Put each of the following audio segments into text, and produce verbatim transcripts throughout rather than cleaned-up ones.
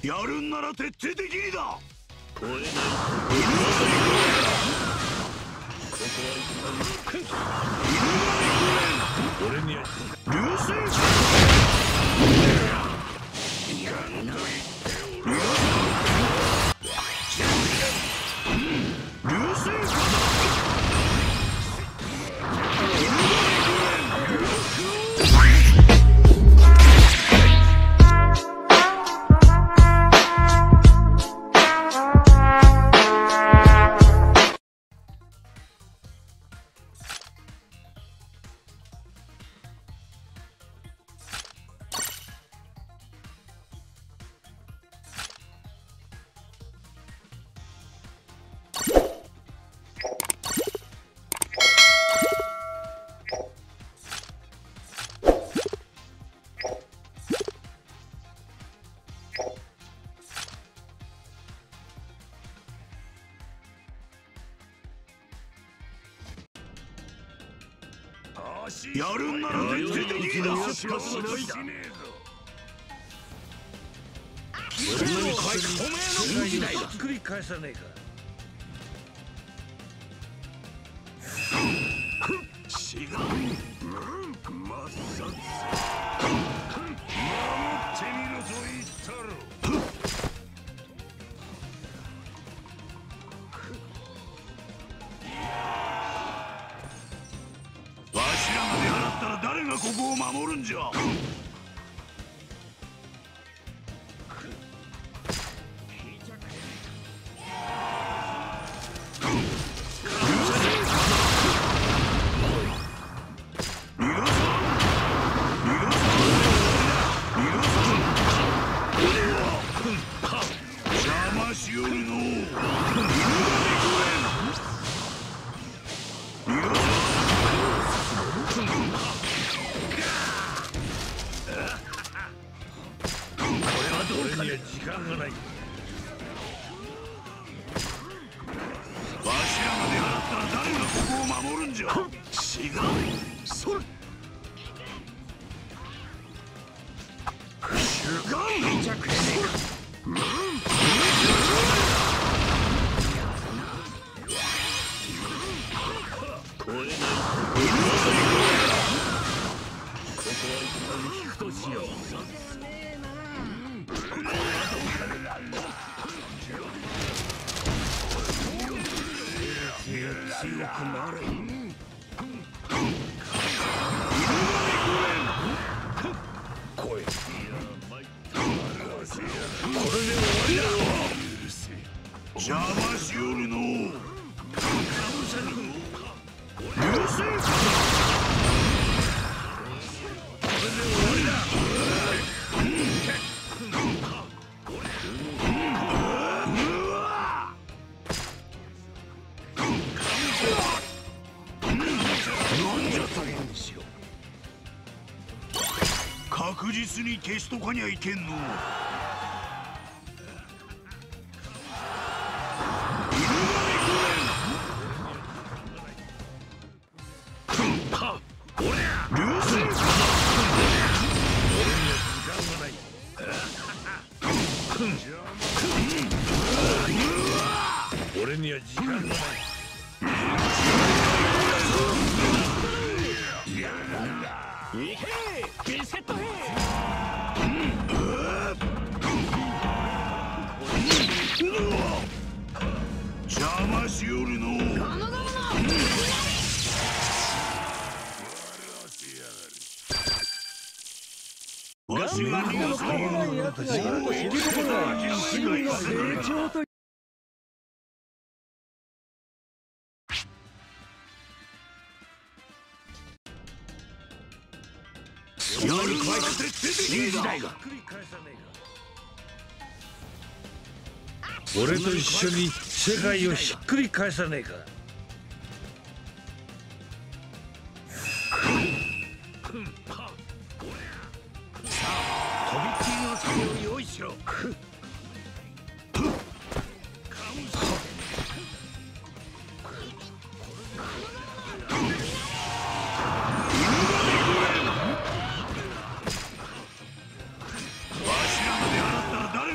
やるんなら徹底的にだ。燃えないやるんなら徹底的にだ。ここを守るんじゃ。確実に消しとかにゃいけんの。俺と一緒に世界をひっくり返さねえか。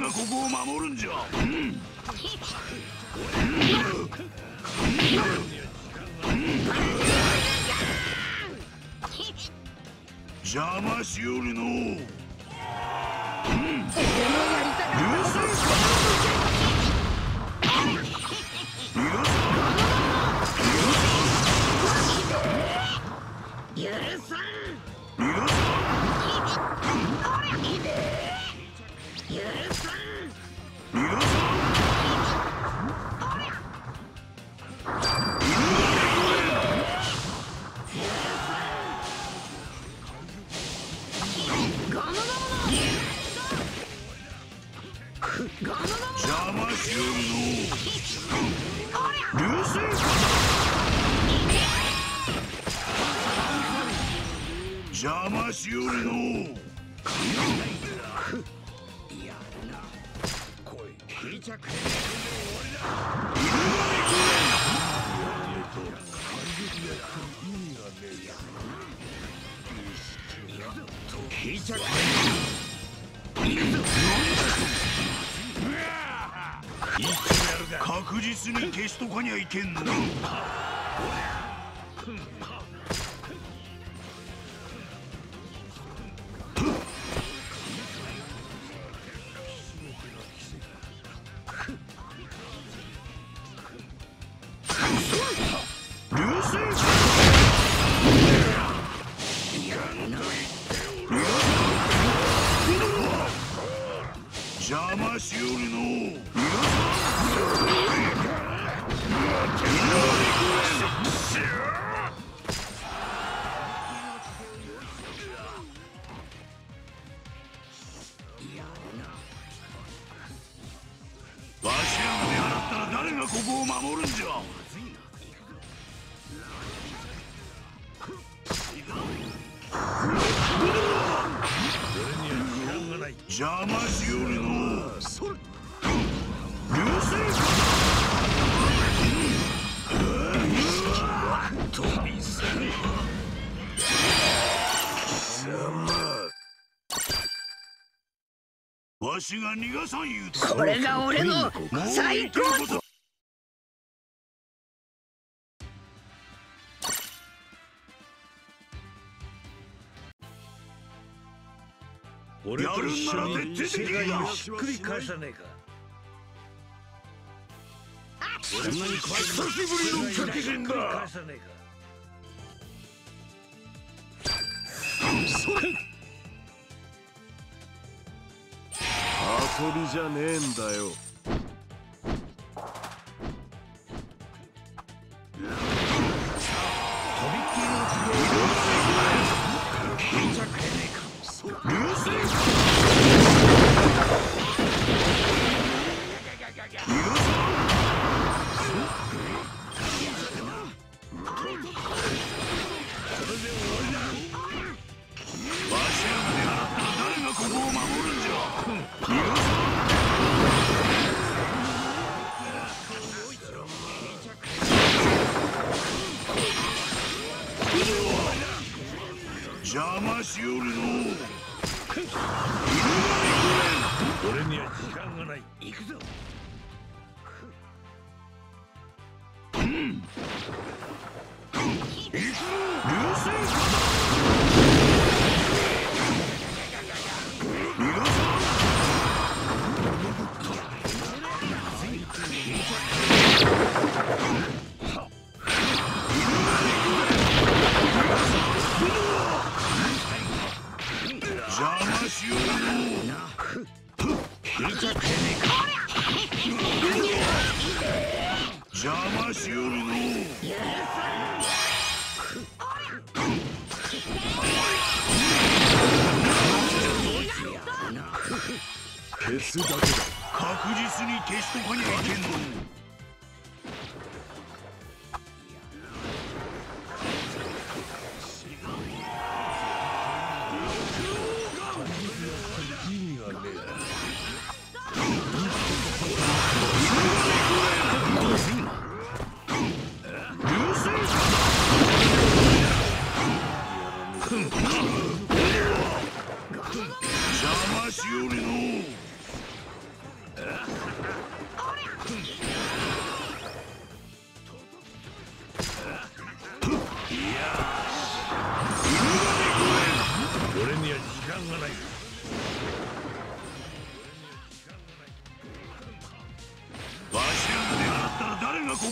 こここを守るんじゃ。うん邪魔しよるの。うん、許さしよるの。やるな。こい引いちゃくれ。引いちゃくれ。確実に消しとかにゃいけんの。これが俺の最高だ。俺と一緒に世界をひっくり返さねえか。そんなに久しぶりの敵陣だ。遊びじゃねえんだよ。邪魔しよるの。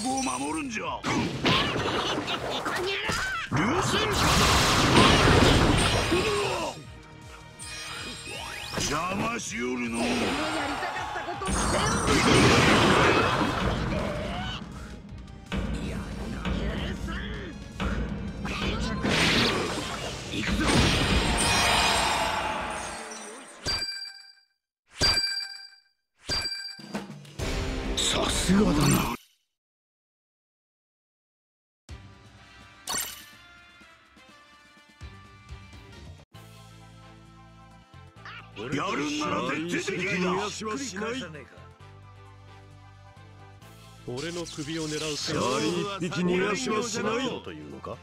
こを守るんじゃ。こにゃら流星か。邪魔しよるの。やりたかったこと全部。さすがだな。やるんなら徹底的に逃がしはしない。俺の首を狙う手は一匹逃がしはしないというのか。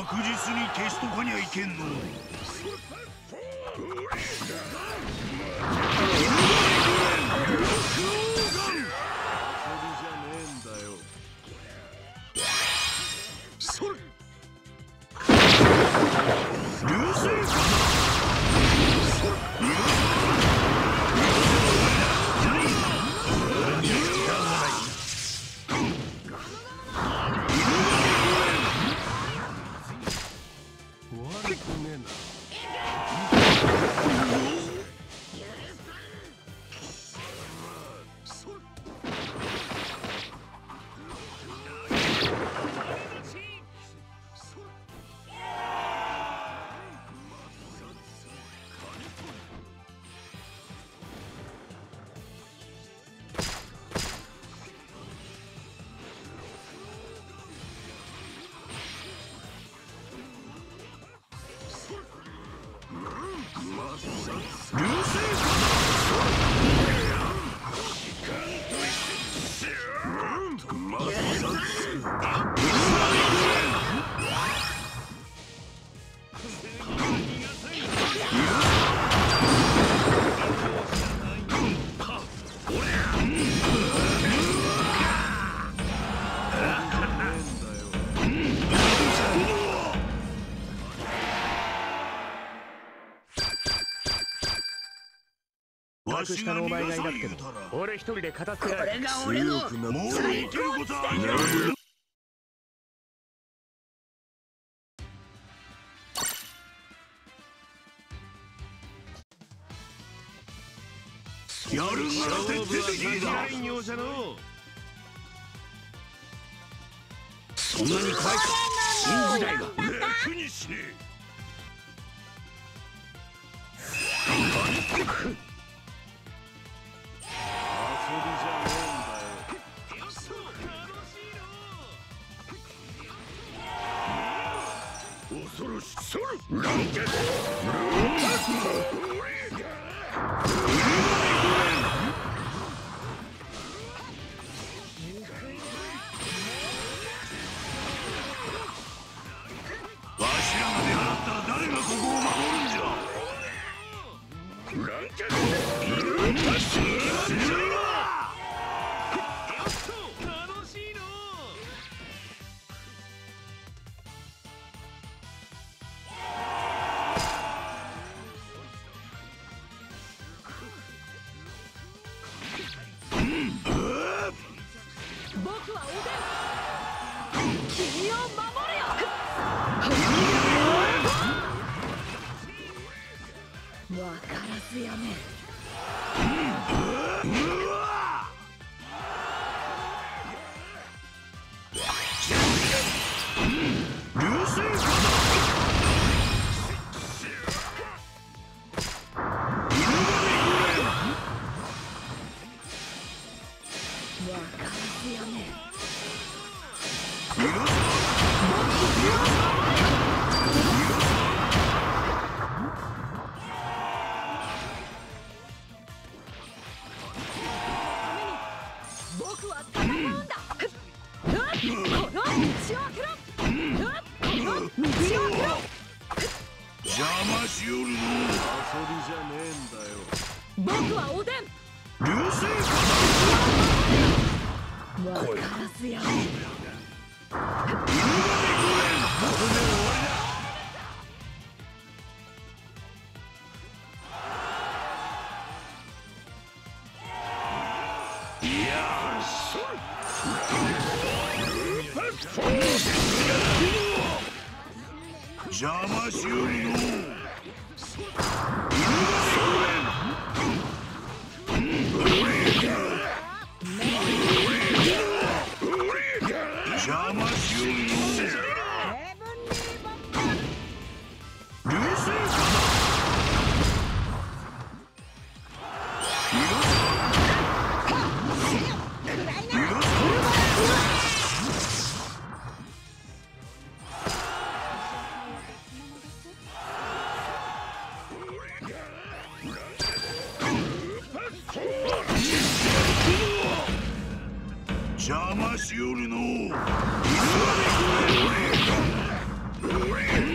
確実に消しとかにゃいけんの。下のお前がいなくても俺一人で片付けられる。これが俺のもう生きることはない。やるんなら徹底的にだ。そんなに怖いか。新時代が楽にしねえ。それなんて分からずやめ邪魔しよりの邪魔しよるのう。